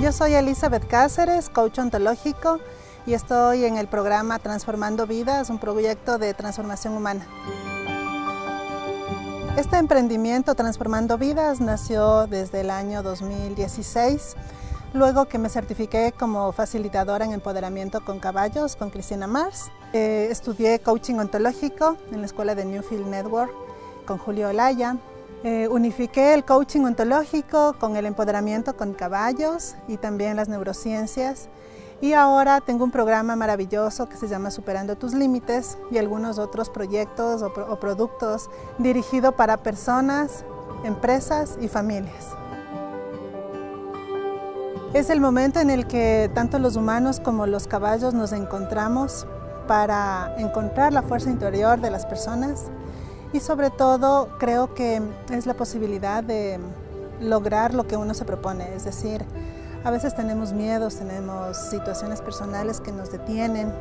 Yo soy Elizabeth Cáceres, coach ontológico, y estoy en el programa Transformando Vidas, un proyecto de transformación humana. Este emprendimiento Transformando Vidas nació desde el año 2016, luego que me certifiqué como facilitadora en empoderamiento con caballos con Cristina Mars. Estudié coaching ontológico en la escuela de Newfield Network con Julio Olaya. Unifiqué el coaching ontológico con el empoderamiento con caballos y también las neurociencias. Y ahora tengo un programa maravilloso que se llama Superando Tus Límites y algunos otros proyectos o productos dirigido para personas, empresas y familias. Es el momento en el que tanto los humanos como los caballos nos encontramos para encontrar la fuerza interior de las personas. Y sobre todo creo que es la posibilidad de lograr lo que uno se propone, es decir, a veces tenemos miedos, tenemos situaciones personales que nos detienen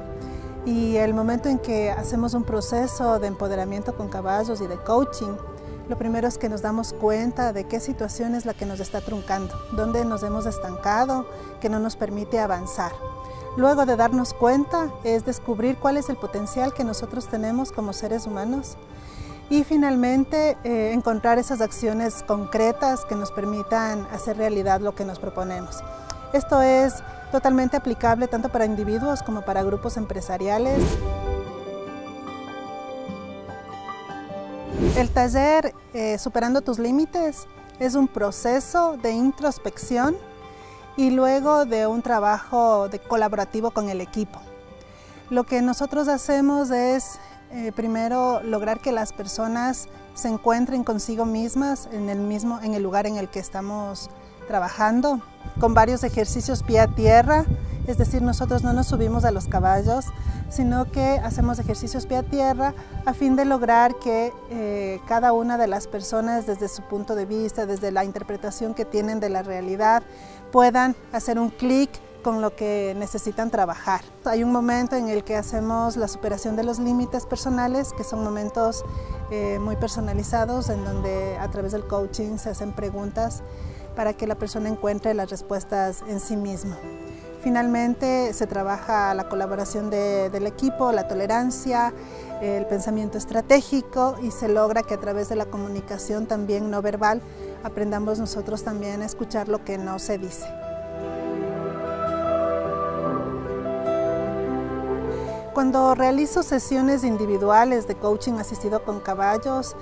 y el momento en que hacemos un proceso de empoderamiento con caballos y de coaching, lo primero es que nos damos cuenta de qué situación es la que nos está truncando, dónde nos hemos estancado, que no nos permite avanzar. Luego de darnos cuenta es descubrir cuál es el potencial que nosotros tenemos como seres humanos. Y finalmente, encontrar esas acciones concretas que nos permitan hacer realidad lo que nos proponemos. Esto es totalmente aplicable tanto para individuos como para grupos empresariales. El taller Superando Tus Límites es un proceso de introspección y luego de un trabajo colaborativo con el equipo. Lo que nosotros hacemos es primero, lograr que las personas se encuentren consigo mismas en el lugar en el que estamos trabajando, con varios ejercicios pie a tierra, es decir, nosotros no nos subimos a los caballos, sino que hacemos ejercicios pie a tierra a fin de lograr que cada una de las personas desde su punto de vista, desde la interpretación que tienen de la realidad, puedan hacer un clic con lo que necesitan trabajar. Hay un momento en el que hacemos la superación de los límites personales, que son momentos muy personalizados, en donde a través del coaching se hacen preguntas para que la persona encuentre las respuestas en sí misma. Finalmente se trabaja la colaboración del equipo, la tolerancia, el pensamiento estratégico y se logra que a través de la comunicación también no verbal aprendamos nosotros también a escuchar lo que no se dice. Cuando realizo sesiones individuales de coaching asistido con caballos,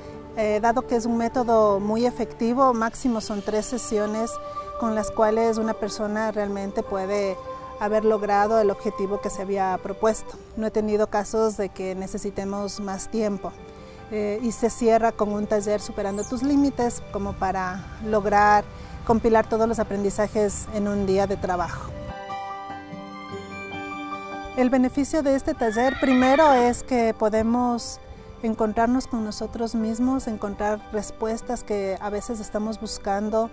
dado que es un método muy efectivo, máximo son 3 sesiones con las cuales una persona realmente puede haber logrado el objetivo que se había propuesto. No he tenido casos de que necesitemos más tiempo y se cierra con un taller Superando Tus Límites como para lograr compilar todos los aprendizajes en un día de trabajo. El beneficio de este taller primero es que podemos encontrarnos con nosotros mismos, encontrar respuestas que a veces estamos buscando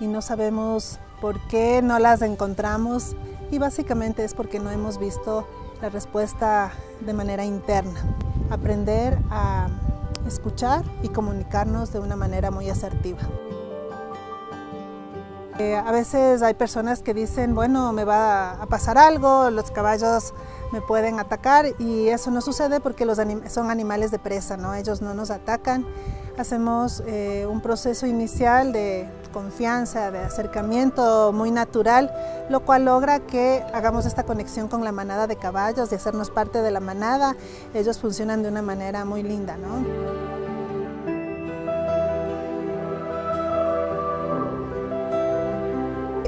y no sabemos por qué no las encontramos y básicamente es porque no hemos visto la respuesta de manera interna. Aprender a escuchar y comunicarnos de una manera muy asertiva. A veces hay personas que dicen, bueno, me va a pasar algo, los caballos me pueden atacar y eso no sucede porque son animales de presa, ¿no? Ellos no nos atacan. Hacemos un proceso inicial de confianza, de acercamiento muy natural, lo cual logra que hagamos esta conexión con la manada de caballos, de hacernos parte de la manada. Ellos funcionan de una manera muy linda, ¿no?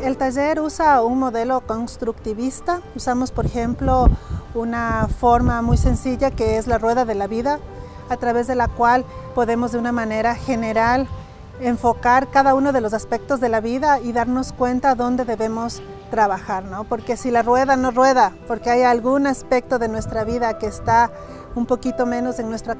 El taller usa un modelo constructivista, usamos por ejemplo una forma muy sencilla que es la rueda de la vida, a través de la cual podemos de una manera general enfocar cada uno de los aspectos de la vida y darnos cuenta dónde debemos trabajar, ¿no? Porque si la rueda no rueda, porque hay algún aspecto de nuestra vida que está un poquito menos en nuestro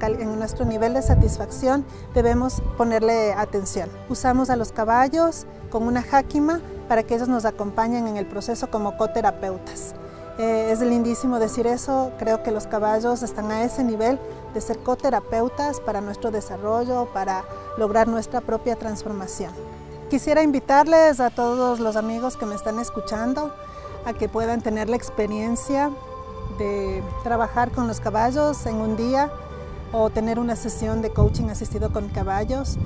nivel de satisfacción, debemos ponerle atención. Usamos a los caballos con una jáquima para que ellos nos acompañen en el proceso como coterapeutas. Es lindísimo decir eso, creo que los caballos están a ese nivel de ser coterapeutas para nuestro desarrollo, para lograr nuestra propia transformación. Quisiera invitarles a todos los amigos que me están escuchando a que puedan tener la experiencia de trabajar con los caballos en un día o tener una sesión de coaching asistido con caballos.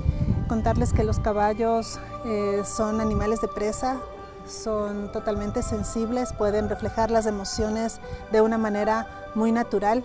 Contarles que los caballos son animales de presa, son totalmente sensibles, pueden reflejar las emociones de una manera muy natural.